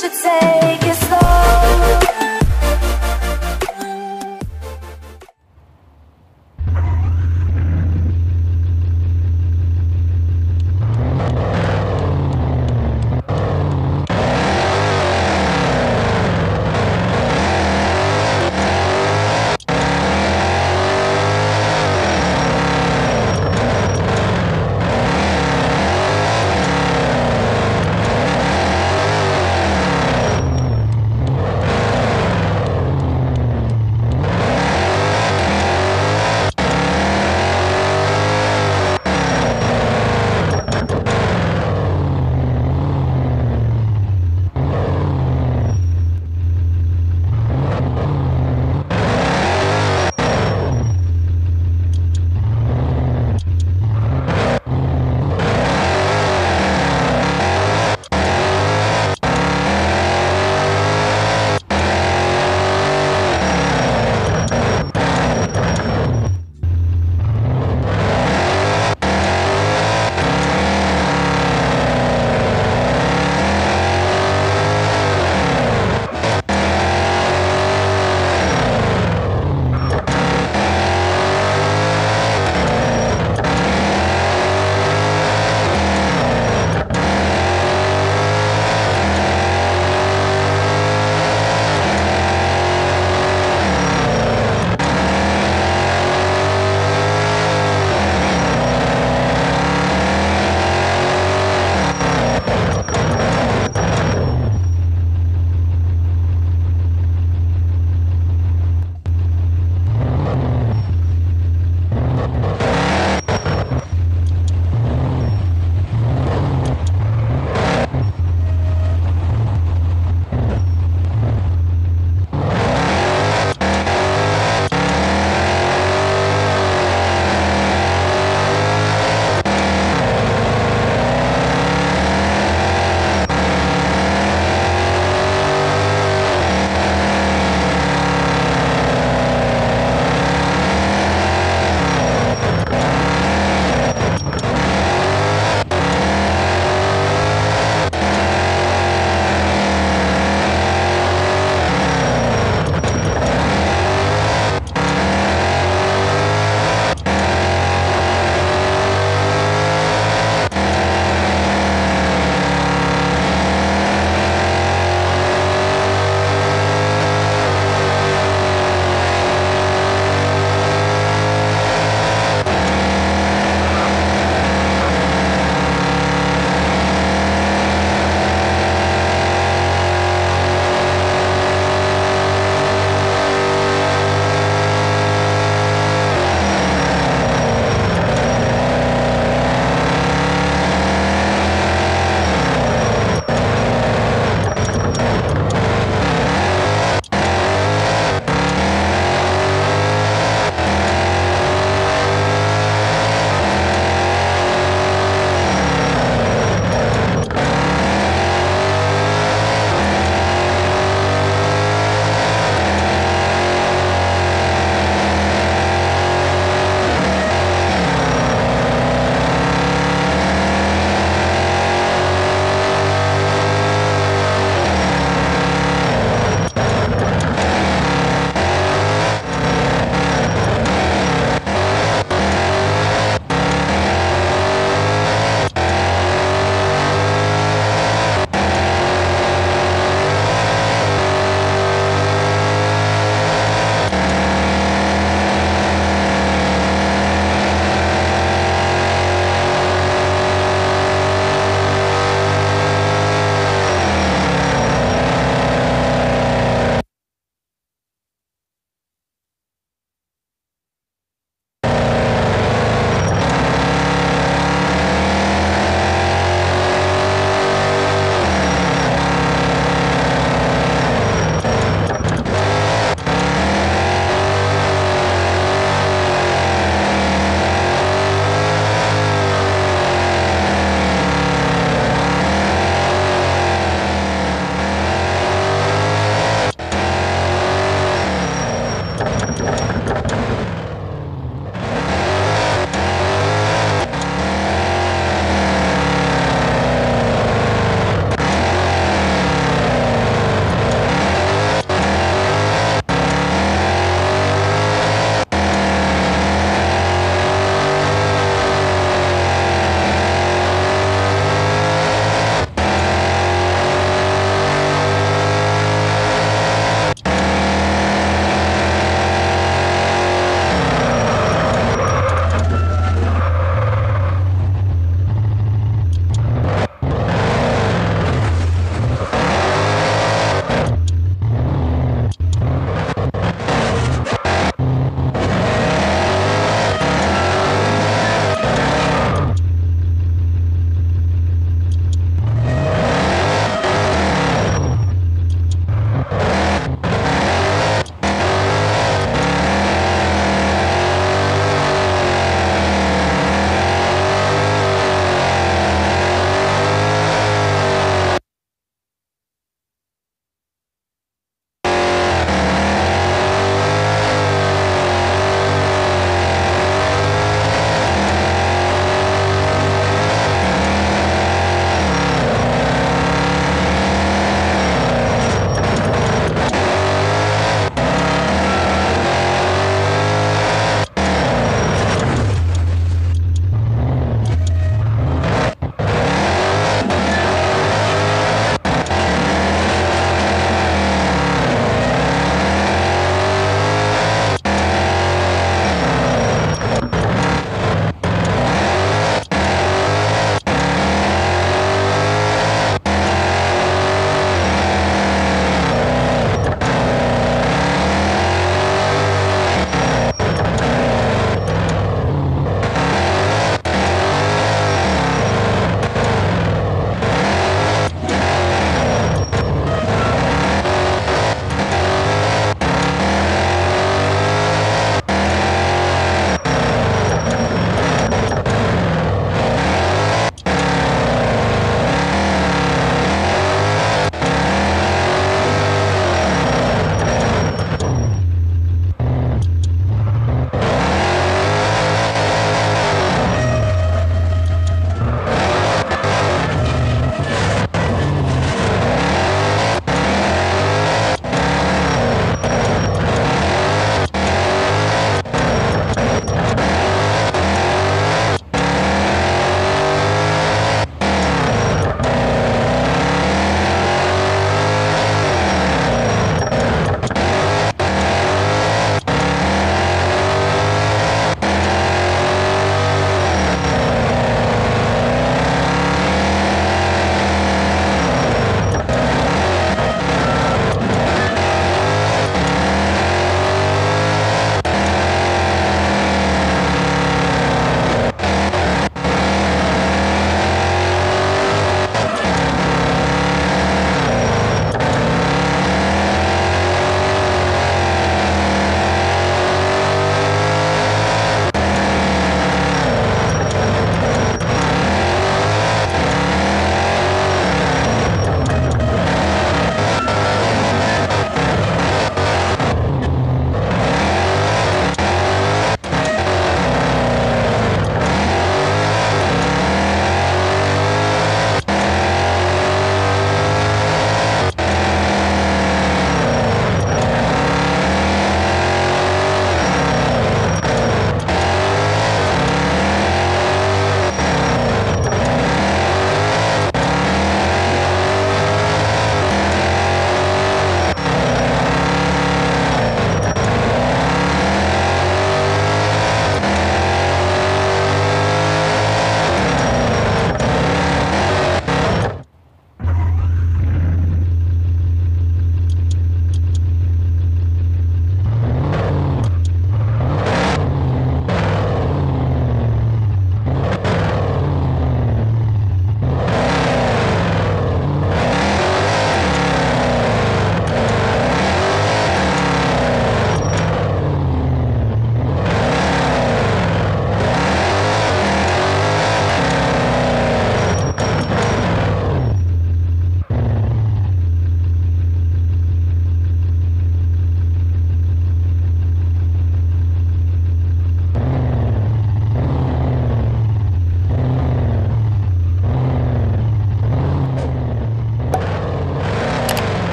should say.